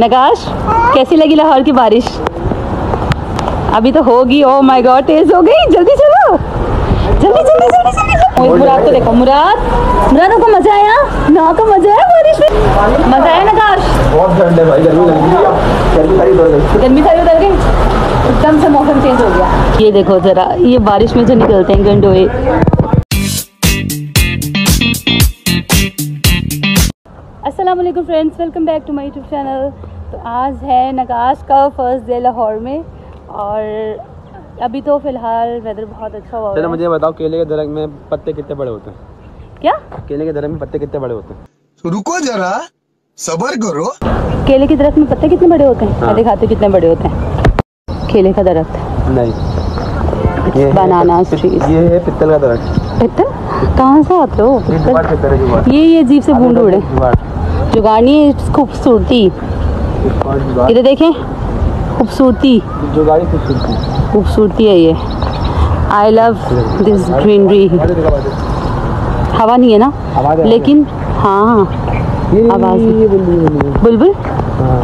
नगाश, कैसी लगी लाहौर की बारिश? अभी तो होगी। ओ माय गॉड, तेज हो गई। जल्दी चलो, जल्दी जल्दी जल्दी जल्दी। मुराद को देखो, मुराद को मजा आया ना? को मजा आया बारिश में? मजा आया नगाश? बहुत ठंड है भाई, गर्मी सारी उतर गई, एकदम से मौसम चेंज हो गया। ये देखो जरा, ये बारिश में जो निकलते हैं गंढोए। अस्सलामुअलैकुम friends, welcome back to my YouTube channel. तो आज है नगाश का फर्स्ट डे लाहौर में, और अभी तो फिलहाल वेदर बहुत अच्छा हुआ है। चलो मुझे बताओ, केले के दरख्त में पत्ते कितने बड़े होते हैं? क्या केले के दरख्त में पत्ते कितने बड़े होते हैं? तो रुको जरा, सब्र करो। केले के दरख्त में पत्ते कितने बड़े होते हैं? हाँ। दिखाते कितने बड़े होते हैं। केले का दरख्त नहीं, ये बनाना ट्री, ये है पित्तल का दरख्त। पित्तल कहाँ से आते हो? पित्तल ये अजीब से बूंद उड़े जुगानी खूबसूरती। इधर देखें, खूबसूरती खूबसूरती है ये। I love this greenery. हवा नहीं है ना, लेकिन हाँ आवाज़। बुलबुल हाँ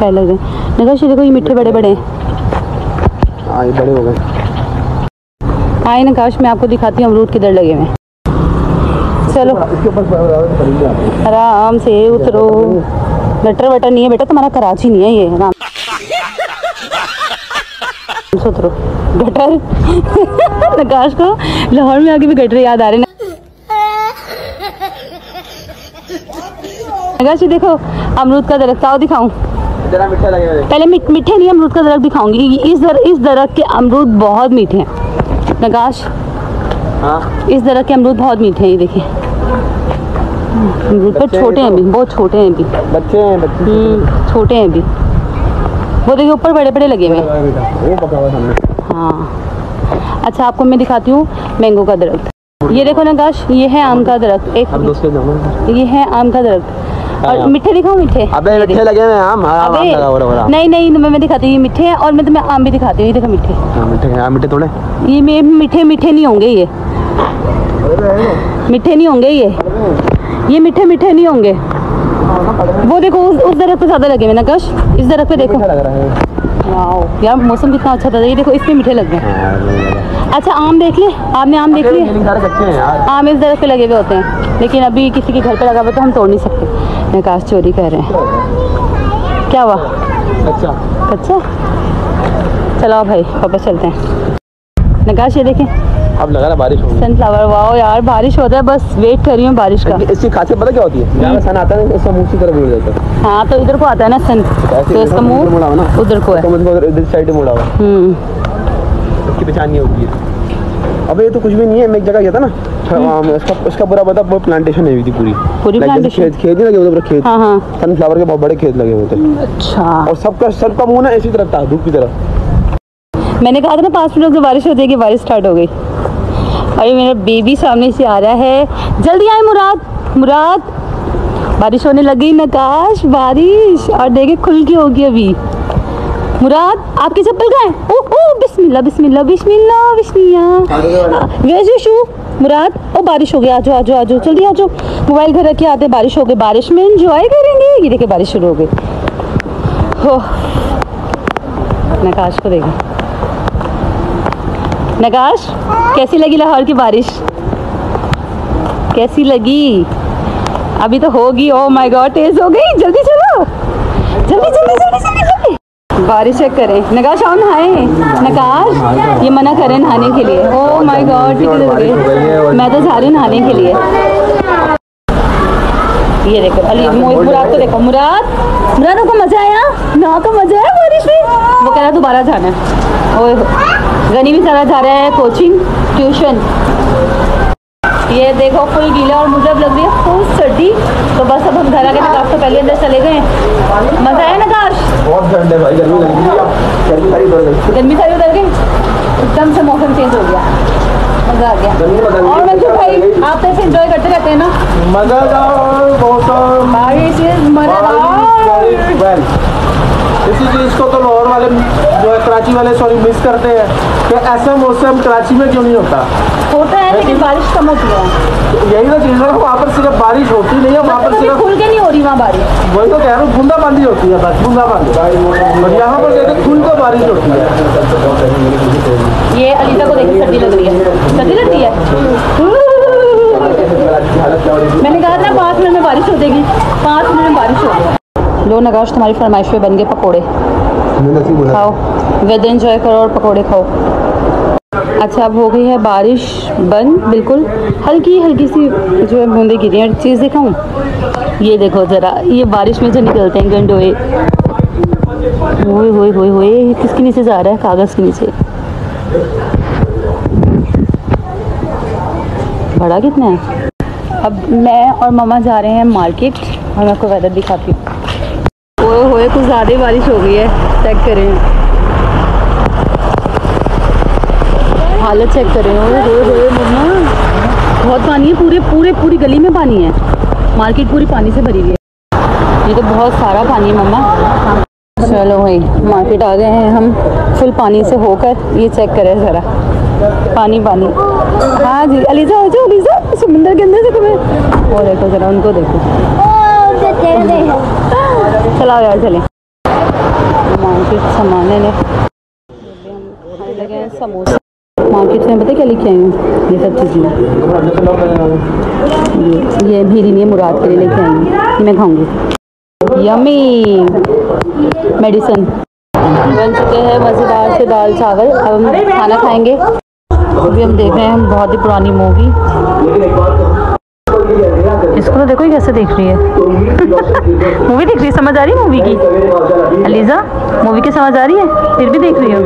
फैल गए। नगाश देखो, ये मिठे बड़े बड़े बड़े हो गए। आए नगाश, मैं आपको दिखाती हूँ अमरूद किधर लगे हुए। चलो आराम से उतरो। गटर वटर नहीं है बेटा, तुम्हारा कराची नहीं है ये। आराम से उतरो। गटर नगाश को लाहौर में आके भी गटर याद आ रहे हैं। नगाश देखो, अमरूद का दरख्त। आओ दिखाऊं, पहले मीठे नहीं, अमरूद का दरख्त दिखाऊंगी। इस दरख्त के अमरूद बहुत मीठे हैं नगाश। हाँ? इस दरख्त के अमरूद बहुत मीठे हैं। ये देखिए अमरूद पर छोटे हैं अभी, बहुत छोटे हैं अभी, बच्चे हैं, बच्चे छोटे हैं अभी। वो देखिए ऊपर बड़े बड़े लगे हुए हैं। हाँ अच्छा, आपको मैं दिखाती हूँ मैंगो का दरख्त। ये देखो नगाश, ये है आम का दरख्त। एक ये है आम का दरख्त। और मिठे दिखाओ, मिठे। अबे मिठे लगे हैं आम। अबे नहीं, मैं दिखाती हूँ, ये मिठे हैं। और मैं तुम्हें आम भी दिखाती हूँ। ये देखो मिठे मिठे थोड़े, ये मिठे मिठे नहीं होंगे, ये मिठे नहीं होंगे, ये मिठे मिठे नहीं होंगे। वो देखो उस दरख्त पे ज़्यादा लगे हुए नगाश। इस दरख्त पे देखो, वाह यार मौसम कितना अच्छा था। ये देखो इसमें मिठे लग गए। अच्छा आम देख ले, आपने आम देख लिए? आम इस दरख्त पे लगे हुए होते हैं, लेकिन अभी किसी के घर पे लगा हुआ तो हम तोड़ नहीं सकते। नगाश चोरी कर रहे हैं। क्या हुआ? अच्छा अच्छा, चलाओ भाई वापस चलते हैं। नगाश ये देखें, अब लगा रहा बारिश होगी। सन फ्लावर, वाओ यार बारिश होता है, बस वेट कर रही हूँ बारिश का। इसकी खासियत पता क्या होती है? जहाँ सन आता है उसका मुँह की तरफ मुड़ जाता है। हाँ तो इधर को आता है ना सन, तो इसका मुँह उधर को है, इधर साइड मुड़ा हुआ। इसकी पहचान ये होती है। अब ये तो कुछ भी नहीं है, मैं एक जगह गया था ना, इसका पूरा बता प्लांटेशन हुई थी, पूरी खेत ही लगे हुए खेत। हाँ हाँ, सन फ्लावर के बहुत बड़े खेत लगे हुए थे। अच्छा, और सबका मुँह ना इसी तरफ था, धूप की तरफ। मैंने कहा था ना 5 मिनट से बारिश हो जाएगी, बारिश स्टार्ट हो गई। अरे मेरा बेबी सामने से आ रहा है, जल्दी आए मुराद। मुराद बारिश होने लगी नगाश, बारिश। और देखे खुल के होगी अभी। मुराद आपकी चप्पल कहाँ है? ओह बिस्मिल्लाह बिस्मिल्लाह बिस्मिल्लाह बिस्मिल्लाह। वेयर योर शू मुराद? ओ बारिश हो गई, आजो आजो आजो, जल्दी आजो। मोबाइल घर रख के आते, बारिश हो गई, बारिश में एंजॉय करेंगे। ये देखे बारिश शुरू हो गई। हो नगाश को देखे। नगाश कैसी लगी लाहौर की बारिश? कैसी लगी? अभी तो होगी। ओ माय गॉड, तेज हो गई। जल्दी चलो, जल्दी जल्दी जल्दी जल्दी जल्दी। बारिश चेक करें नगाश, आओ नहाए। नगाश ये मना करें नहाने के लिए। ओ माय गॉड, मैं तो जा रही हूँ नहाने के लिए। ये देखो मुराद को देखो। मुराद को मजा आया ना? को मजा आया बारिश में? वो कह रहा दोबारा जाना है। ओए गनी भी सारा जा रहा है कोचिंग ट्यूशन। ये देखो फुल गीला, और मुझे अब लग रही है फुल सर्दी। तो बस अब हम घर आके नगाश तो पहले अंदर चले गए। मज़ा आया नगाश? बहुत ठंड है भाई, गर्मी लग रही है, गर्मी सारी उतर गई, एकदम से मौसम चेंज हो गया। मज़ा आ गया। और मंजूर भाई आप तो इंजॉय करते रहते हैं ना? मज़ा, इसी चीज़ को तो लाहौर वाले जो है कराची वाले सॉरी मिस करते हैं कि ऐसा मौसम कराची में क्यों नहीं होता। होता है लेकिन बारिश कम होती है। यही तो चीज़ है, वहाँ पर सिर्फ बारिश होती नहीं है, वहाँ पर सिर्फ खुल के नहीं हो रही वहाँ बारिश। वही तो कह रहा हूँ, बुंदाबंदी होती है बस, बुंदाबंदी। और यहाँ पर कहते हैं खुल के बारिश होती है। ये अलीजा को देखिए, सर्दी लग रही है, सर्दी लगती है। मैंने कहा था 5 मिनट में बारिश हो जाएगी, 5 मिनट में बारिश हो जाएगी। लो नगाश, तुम्हारी फरमाइश पे बन गए पकोड़े, खाओ, वेदर एंजॉय करो और पकोड़े खाओ। अच्छा, अब हो गई है बारिश बंद, बिल्कुल हल्की हल्की सी जो है बूंदे गिरी हैं। चीज़ दिखाऊँ, ये देखो ज़रा, ये बारिश में जो निकलते हैं गंढोए, होए किसके नीचे जा रहा है, कागज़ के नीचे। बड़ा कितना है। अब मैं और मामा जा रहे हैं मार्केट और मैं आपको वेदर दिखाती हूँ। होए कुछ ज़्यादा बारिश हो गई है, चेक करें, हालत चेक करें। होए मम्मा बहुत पानी है, पूरी गली में पानी है, मार्केट पूरी पानी से भरी हुई है। ये तो बहुत सारा पानी है मम्मा। चलो भाई, मार्केट आ गए हैं हम फुल पानी से होकर। ये चेक करें ज़रा, पानी। हाँ जी अलीजा, हो जाओ अलीजा, समुंदर के अंदर से तुम्हें। और देखो जरा, उनको देखो, चलाओ यार, चले मार्केट सामाने ले। समोसे मार्केट से पता क्या लेके आई हूँ, ये सब चीज़ें, ये मेरी नहीं मुराद के लिए लेके आई हूँ, मैं खाऊंगी। यमी मेडिसन बन चुके हैं, मज़ेदार से दाल चावल। अब हम खाना खाएंगे। अभी हम देख रहे हैं बहुत ही पुरानी मूवी, इसको तो देखो कैसे देख रही है मूवी देख रही है, समझ आ रही है मूवी की, अलीजा मूवी की समझ आ रही है, फिर भी देख रही हो।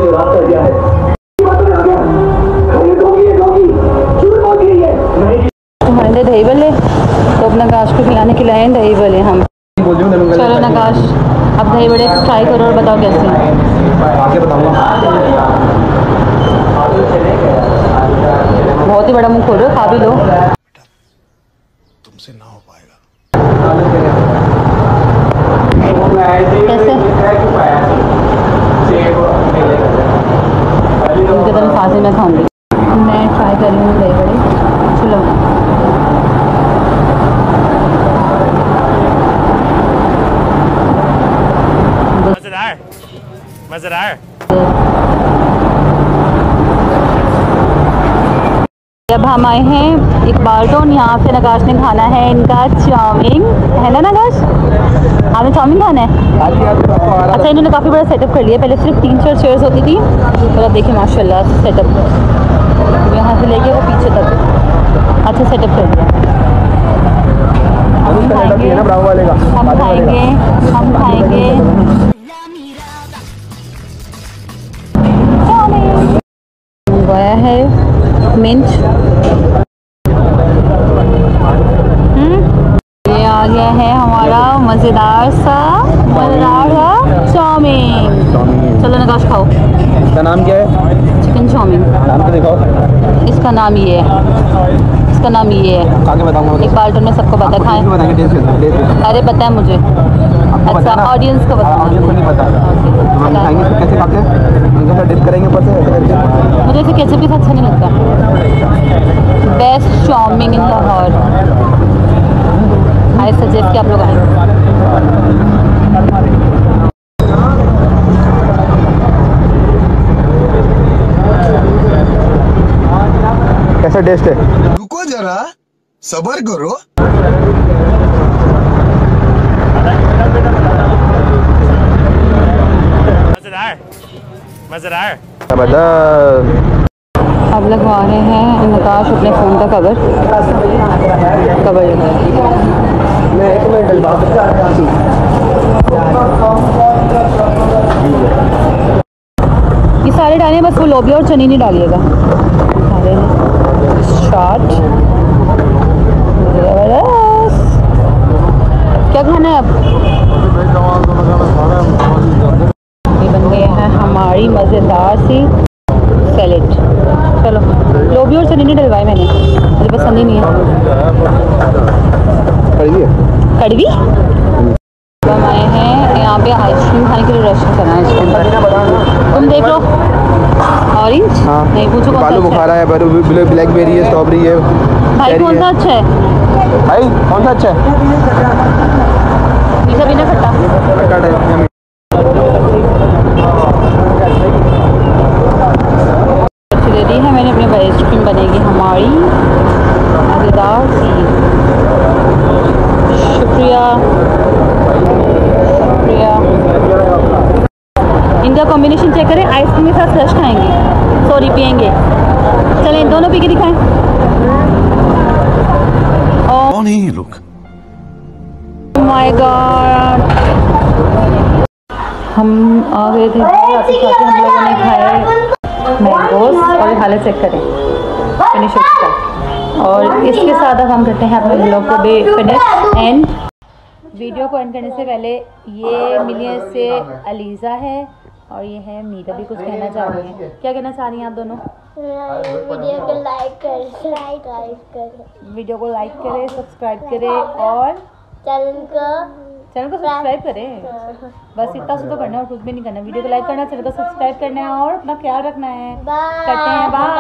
हमारे दही बल्ले तो अपना नगाश को खिलाने के लाए हैं, दही बल्ले हम। चलो नगाश, अब दही बल्ले ट्राई करो और बताओ कैसे हैं। बहुत ही बड़ा मुंह खोल रहे हो, खा भी लो। तुमसे ना हो पाएगा। कैसे? इनके तरह फांसी में खाऊंगी। मैं ट्राई कर रही हूँ दही बड़े। चलो मजेदार। जब हम आए हैं इकबाल टोन, यहाँ से नगाश ने खाना है इनका चाउमिन, है ना नगाश, आपने चाउमिन खाना है। अच्छा, इन्होंने काफ़ी बड़ा सेटअप कर लिया, पहले सिर्फ 3-4 चेयर्स होती थी, और अब देखिए माशाल्लाह सेटअप, यहाँ से लेके वो पीछे तक अच्छा सेटअप कर दिया। हम खाएंगे गया है मिंच। ये आ गया है हमारा मज़ेदार सा चाउमीन। चलो नगाश खाओ। इसका नाम क्या है? Chicken chowmein. नाम तो दिखाओ। इसका नाम ये है, इसका नाम ये है, आगे बताऊंगा। एक कार्टन में सबको पता खाएं। अरे पता है मुझे, अच्छा ऑडियंस को बताना। मुझे इसे कैसे भी अच्छा नहीं लगता। Best chowmein in Lahore, I suggest कि आप लोग आए। कैसा टेस्ट है? रुको जरा, सब्र करो। अब लगवा रहे हैं नगाश अपने फ़ोन का कवर। ये सारे डाले, बस वो लोबिया और चनी नहीं डालिएगा। सारे शॉट क्या खाना है आप? बन गए हैं हमारी मज़ेदार सी सैलेड। चलो लोभी और चनी नहीं डलवाए मैंने, मुझे पसंद ही नहीं है कड़वी। हम आए हैं यहाँ पे आइसक्रीम खाने के लिए, रेस्टोरेंट करना है इसके अंदर। तुम देख लो। ऑरेंज? हाँ नहीं पूछो कौन सा बालू बुखारा है, ब्लैकबेरी है, स्ट्रॉबेरी है। भाई कौन सा अच्छा है? भाई कौन सा अच्छा है? मीठा बिना खट्टा खट्टा है। रेडी है, मैंने अपने भाई स्टीम बनेगी हमारी मज़ेदार सी। शुक्रिया इनका कॉम्बिनेशन चेक करें, आइसक्रीम के साथ रस खाएंगे, सॉरी पियेंगे। चलें दोनों पी के दिखाएं। और नहीं रुक माय गॉड, हम आ गए थे हम लोगों ने खाए मैंगोस और हालत चेक करें फिनिश हो चुका। और इसके साथ अब हम करते हैं आप लोग को भी फिनिश एंड। वीडियो को एंड करने से पहले ये मिलिए से अलीजा है और ये है नीदा, भी कुछ कहना चाह रही हैं, क्या कहना चाह रही हैं आप दोनों? वीडियो को लाइक करें, वीडियो को लाइक करें, सब्सक्राइब करें और चैनल को सब्सक्राइब करें। बस इतना सा तो करना है और कुछ भी नहीं करना। वीडियो को लाइक करना, चैनल को सब्सक्राइब करना है और अपना ख्याल रखना है। करते हैं बाय।